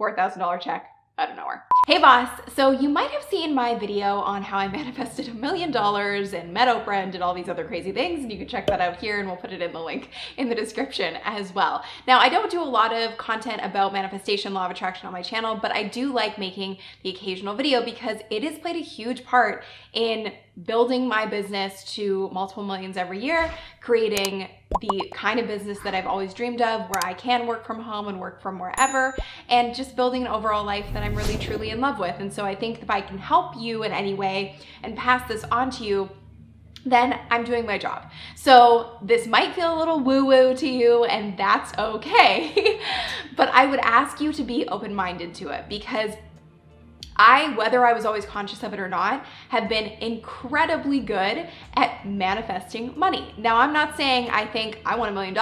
$4,000 check out of nowhere. Hey boss, so you might have seen my video on how I manifested $1 million and met Oprah and did all these other crazy things, and you can check that out here and we'll put it in the link in the description as well. Now, I don't do a lot of content about manifestation, law of attraction on my channel, but I do like making the occasional video because it has played a huge part in building my business to multiple millions every year, creating the kind of business that I've always dreamed of where I can work from home and work from wherever, and just building an overall life that I'm really truly in love with. And so I think if I can help you in any way and pass this on to you, then I'm doing my job. So this might feel a little woo-woo to you, and that's okay. But I would ask you to be open-minded to it, because I, whether I was always conscious of it or not, have been incredibly good at manifesting money. Now, I'm not saying I think I want $1 million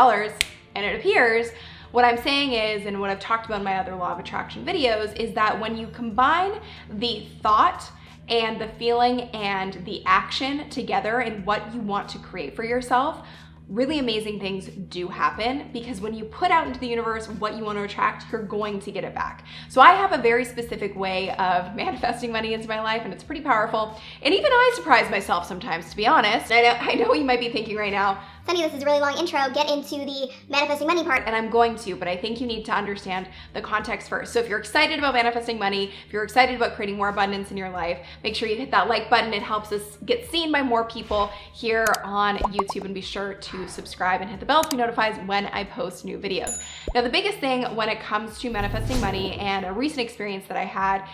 and it appears. What I'm saying is, and what I've talked about in my other law of attraction videos, is that when you combine the thought and the feeling and the action together in what you want to create for yourself, really amazing things do happen, because when you put out into the universe what you want to attract, you're going to get it back. So I have a very specific way of manifesting money into my life, and it's pretty powerful. And even I surprise myself sometimes, to be honest. I know what you might be thinking right now, Sunny, this is a really long intro, get into the manifesting money part. And I'm going to, but I think you need to understand the context first. So if you're excited about manifesting money, if you're excited about creating more abundance in your life, make sure you hit that like button. It helps us get seen by more people here on YouTube, and be sure to subscribe and hit the bell to be notified when I post new videos. Now, the biggest thing when it comes to manifesting money, and a recent experience that I had,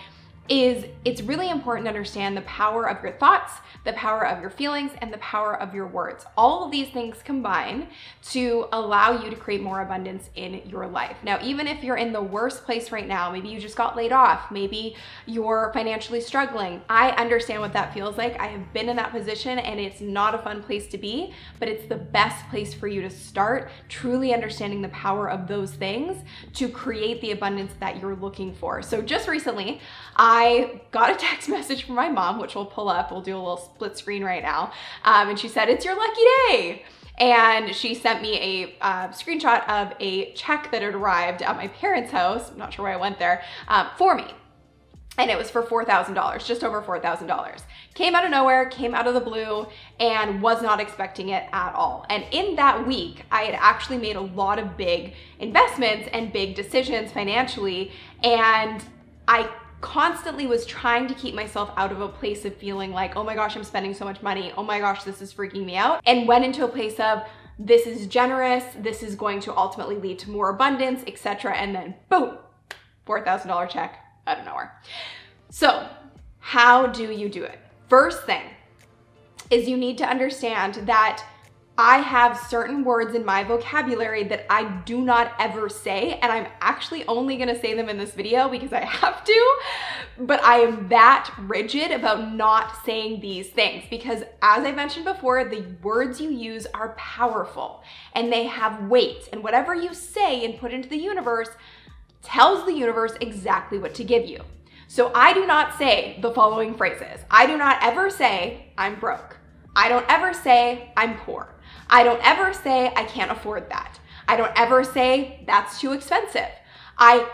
is it's really important to understand the power of your thoughts, the power of your feelings, and the power of your words. All of these things combine to allow you to create more abundance in your life. Now, even if you're in the worst place right now, maybe you just got laid off, maybe you're financially struggling, I understand what that feels like. I have been in that position, and it's not a fun place to be, but it's the best place for you to start truly understanding the power of those things to create the abundance that you're looking for. So just recently, I got a text message from my mom, which we'll pull up. We'll do a little split screen right now. And she said, "It's your lucky day." And she sent me a screenshot of a check that had arrived at my parents' house. I'm not sure why I went there, for me. And it was for $4,000, just over $4,000. Came out of nowhere, came out of the blue, and was not expecting it at all. And in that week, I had actually made a lot of big investments and big decisions financially, and I constantly was trying to keep myself out of a place of feeling like, oh my gosh, I'm spending so much money, oh my gosh, this is freaking me out, and went into a place of, this is generous, this is going to ultimately lead to more abundance, etc. And then boom, $4,000 check out of nowhere. So how do you do it? First thing is, you need to understand that I have certain words in my vocabulary that I do not ever say, and I'm actually only gonna say them in this video because I have to, but I am that rigid about not saying these things, because as I mentioned before, the words you use are powerful and they have weight, and whatever you say and put into the universe tells the universe exactly what to give you. So I do not say the following phrases. I do not ever say, I'm broke. I don't ever say, I'm poor. I don't ever say, I can't afford that. I don't ever say, that's too expensive.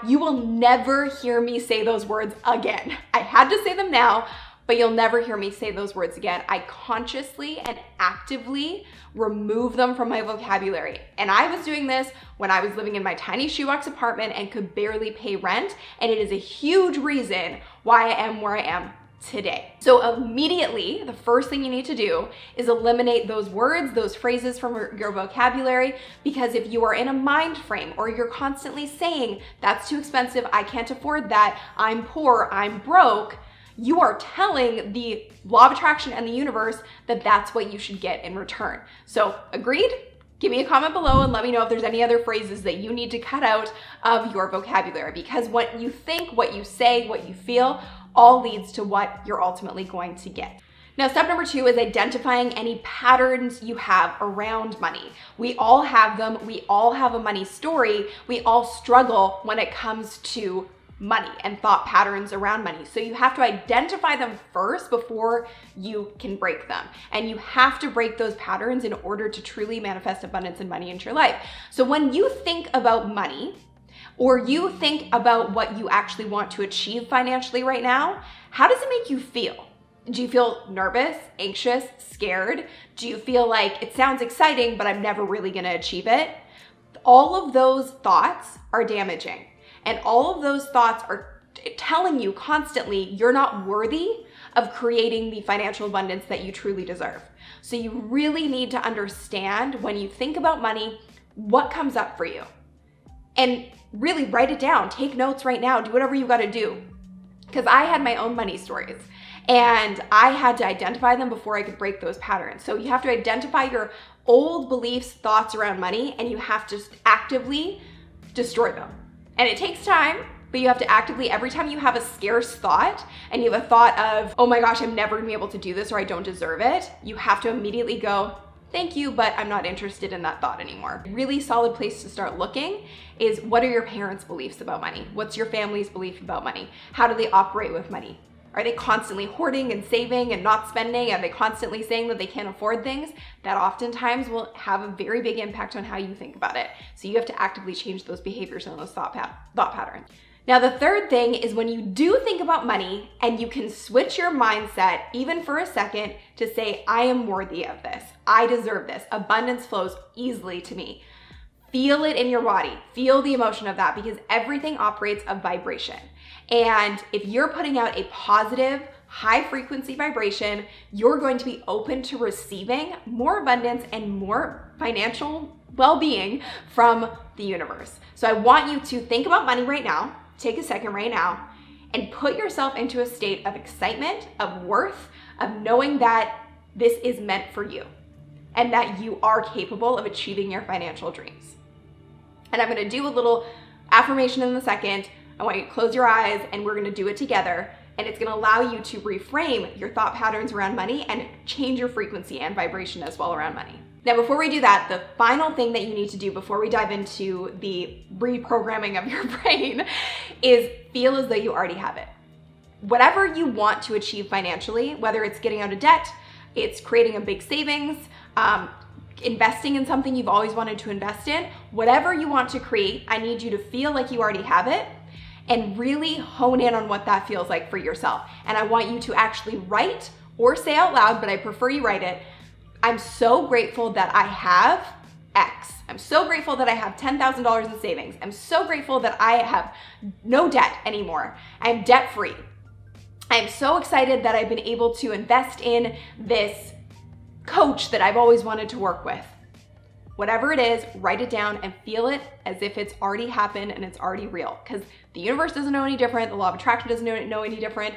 You will never hear me say those words again. I had to say them now, but you'll never hear me say those words again. I consciously and actively remove them from my vocabulary. And I was doing this when I was living in my tiny shoebox apartment and could barely pay rent. And it is a huge reason why I am where I am today. So immediately, the first thing you need to do is eliminate those words, those phrases from your vocabulary, because if you are in a mind frame or you're constantly saying, that's too expensive, I can't afford that, I'm poor, I'm broke, you are telling the law of attraction and the universe that that's what you should get in return. So agreed? Give me a comment below and let me know if there's any other phrases that you need to cut out of your vocabulary, because what you think, what you say, what you feel, all leads to what you're ultimately going to get. Now, step number two is identifying any patterns you have around money. We all have them. We all have a money story. We all struggle when it comes to money and thought patterns around money. So you have to identify them first before you can break them. And you have to break those patterns in order to truly manifest abundance and money into your life. So when you think about money, or you think about what you actually want to achieve financially right now, how does it make you feel? Do you feel nervous, anxious, scared? Do you feel like it sounds exciting, but I'm never really gonna achieve it? All of those thoughts are damaging. And all of those thoughts are telling you constantly you're not worthy of creating the financial abundance that you truly deserve. So you really need to understand when you think about money, what comes up for you. And really write it down, take notes right now, do whatever you gotta do. Because I had my own money stories and I had to identify them before I could break those patterns. So you have to identify your old beliefs, thoughts around money, and you have to actively destroy them. And it takes time, but you have to actively, every time you have a scarce thought and you have a thought of, oh my gosh, I'm never gonna be able to do this or I don't deserve it, you have to immediately go, thank you, but I'm not interested in that thought anymore. Really solid place to start looking is what are your parents' beliefs about money? What's your family's belief about money? How do they operate with money? Are they constantly hoarding and saving and not spending? Are they constantly saying that they can't afford things? That oftentimes will have a very big impact on how you think about it. So you have to actively change those behaviors and those thought patterns. Now, the third thing is when you do think about money and you can switch your mindset even for a second to say, I am worthy of this. I deserve this. Abundance flows easily to me. Feel it in your body. Feel the emotion of that because everything operates of vibration. And if you're putting out a positive, high frequency vibration, you're going to be open to receiving more abundance and more financial well-being from the universe. So I want you to think about money right now, take a second right now, and put yourself into a state of excitement, of worth, of knowing that this is meant for you and that you are capable of achieving your financial dreams. And I'm gonna do a little affirmation in a second. I want you to close your eyes and we're gonna do it together. And it's gonna allow you to reframe your thought patterns around money and change your frequency and vibration as well around money. Now, before we do that, the final thing that you need to do before we dive into the reprogramming of your brain is feel as though you already have it. Whatever you want to achieve financially, whether it's getting out of debt, it's creating a big savings, investing in something you've always wanted to invest in, whatever you want to create, I need you to feel like you already have it and really hone in on what that feels like for yourself. And I want you to actually write or say out loud, but I prefer you write it, I'm so grateful that I have X. I'm so grateful that I have $10,000 in savings. I'm so grateful that I have no debt anymore. I'm debt free. I'm so excited that I've been able to invest in this coach that I've always wanted to work with. Whatever it is, write it down and feel it as if it's already happened and it's already real, because the universe doesn't know any different. The law of attraction doesn't know any different.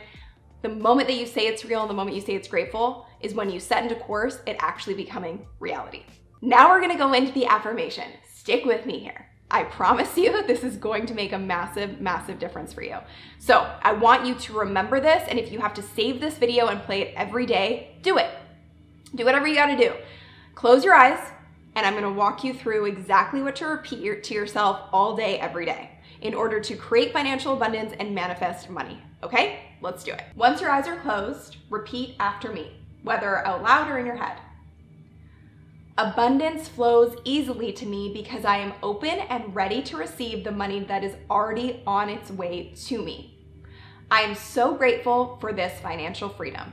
The moment that you say it's real and the moment you say it's grateful is when you set into course it actually becoming reality. Now we're gonna go into the affirmation. Stick with me here. I promise you this is going to make a massive, massive difference for you. So I want you to remember this, and if you have to save this video and play it every day, do it. Do whatever you gotta do. Close your eyes, and I'm gonna walk you through exactly what to repeat to yourself all day, every day, in order to create financial abundance and manifest money, okay? Let's do it. Once your eyes are closed, repeat after me, whether out loud or in your head. Abundance flows easily to me because I am open and ready to receive the money that is already on its way to me. I am so grateful for this financial freedom.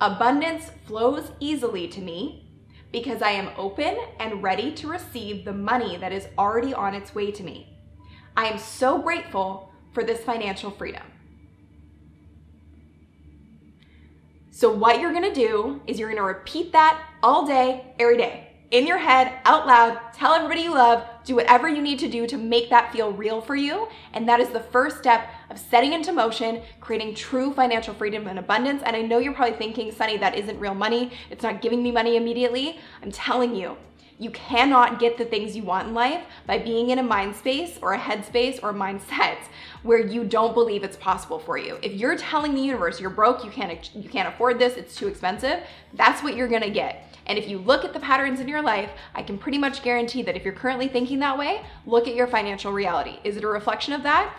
Abundance flows easily to me because I am open and ready to receive the money that is already on its way to me. I am so grateful for this financial freedom. So what you're gonna do is you're gonna repeat that all day, every day, in your head, out loud, tell everybody you love, do whatever you need to do to make that feel real for you. And that is the first step of setting into motion, creating true financial freedom and abundance. And I know you're probably thinking, Sunny, that isn't real money. It's not giving me money immediately. I'm telling you, you cannot get the things you want in life by being in a mind space or a headspace or mindset where you don't believe it's possible for you. If you're telling the universe you're broke, you can't afford this, it's too expensive, that's what you're gonna get. And if you look at the patterns in your life, I can pretty much guarantee that if you're currently thinking that way, look at your financial reality. Is it a reflection of that?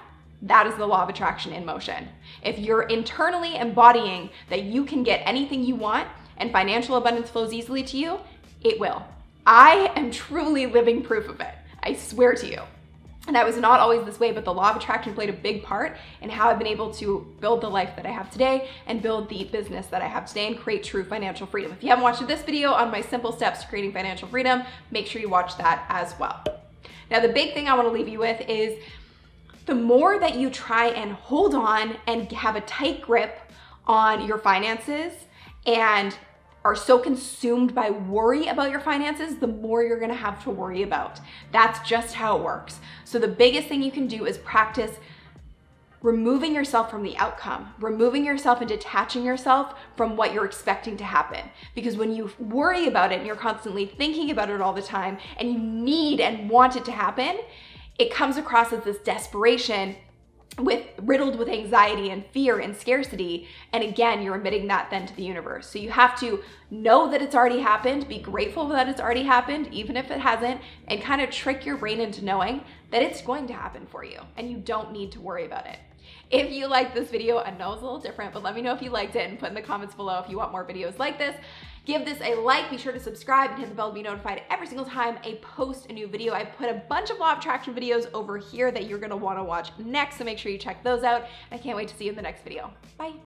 That is the law of attraction in motion. If you're internally embodying that you can get anything you want and financial abundance flows easily to you, it will. I am truly living proof of it. I swear to you. And I was not always this way, but the law of attraction played a big part in how I've been able to build the life that I have today and build the business that I have today and create true financial freedom. If you haven't watched this video on my simple steps to creating financial freedom, make sure you watch that as well. Now, the big thing I want to leave you with is the more that you try and hold on and have a tight grip on your finances and are so consumed by worry about your finances, the more you're gonna have to worry about. That's just how it works. So the biggest thing you can do is practice removing yourself from the outcome, removing yourself and detaching yourself from what you're expecting to happen. Because when you worry about it and you're constantly thinking about it all the time and you need and want it to happen, it comes across as this desperation riddled with anxiety and fear and scarcity. And again, you're emitting that then to the universe. So you have to know that it's already happened, be grateful that it's already happened, even if it hasn't, and kind of trick your brain into knowing that it's going to happen for you and you don't need to worry about it. If you liked this video, I know it's a little different, but let me know if you liked it and put in the comments below if you want more videos like this. Give this a like, be sure to subscribe and hit the bell to be notified every single time I post a new video. I put a bunch of law of attraction videos over here that you're gonna wanna watch next, so make sure you check those out. I can't wait to see you in the next video. Bye.